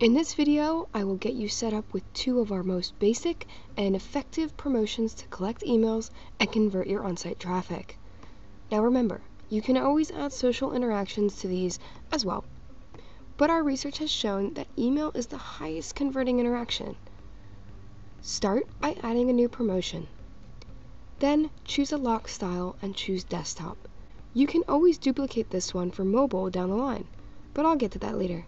In this video, I will get you set up with two of our most basic and effective promotions to collect emails and convert your on-site traffic. Now remember, you can always add social interactions to these as well, but our research has shown that email is the highest converting interaction. Start by adding a new promotion. Then choose a lock style and choose desktop. You can always duplicate this one for mobile down the line, but I'll get to that later.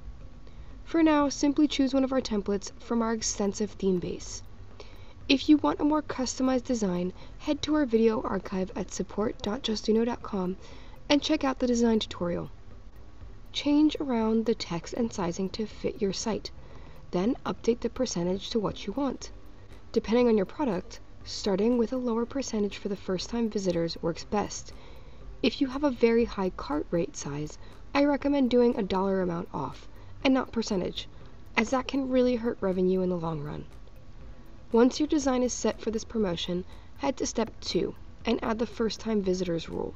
For now, simply choose one of our templates from our extensive theme base. If you want a more customized design, head to our video archive at support.justduno.com and check out the design tutorial. Change around the text and sizing to fit your site, then update the percentage to what you want. Depending on your product, starting with a lower percentage for the first-time visitors works best. If you have a very high cart rate size, I recommend doing a dollar amount off, and not percentage, as that can really hurt revenue in the long run. Once your design is set for this promotion, head to step 2 and add the first-time visitors rule.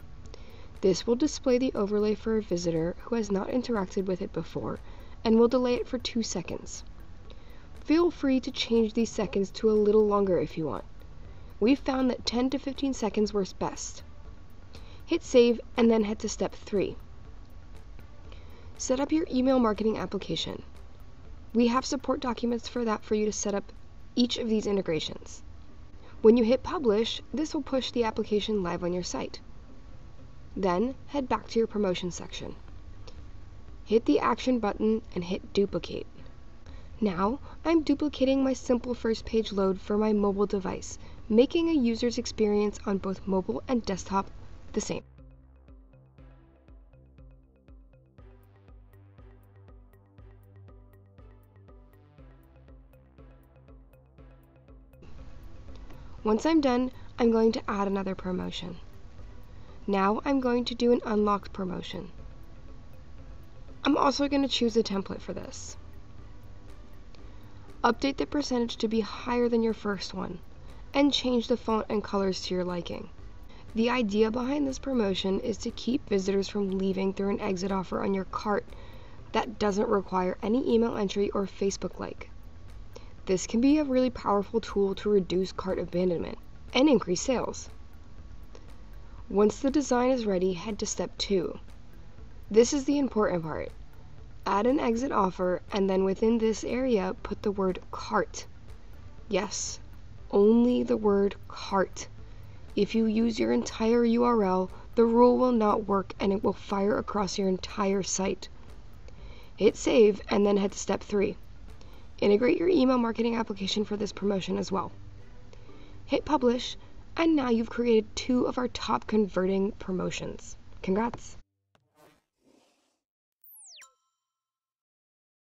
This will display the overlay for a visitor who has not interacted with it before and will delay it for 2 seconds. Feel free to change these seconds to a little longer if you want. We've found that 10 to 15 seconds works best. Hit save and then head to step 3. Set up your email marketing application. We have support documents for that for you to set up each of these integrations. When you hit publish, this will push the application live on your site. Then head back to your promotion section. Hit the action button and hit duplicate. Now I'm duplicating my simple first page load for my mobile device, making a user's experience on both mobile and desktop the same. Once I'm done, I'm going to add another promotion. Now I'm going to do an unlocked promotion. I'm also going to choose a template for this. Update the percentage to be higher than your first one, and change the font and colors to your liking. The idea behind this promotion is to keep visitors from leaving through an exit offer on your cart that doesn't require any email entry or Facebook like. This can be a really powerful tool to reduce cart abandonment and increase sales. Once the design is ready, head to step 2. This is the important part. Add an exit offer and then within this area, put the word cart. Yes, only the word cart. If you use your entire URL, the rule will not work and it will fire across your entire site. Hit save and then head to step 3. Integrate your email marketing application for this promotion as well. Hit publish, and now you've created two of our top converting promotions. Congrats!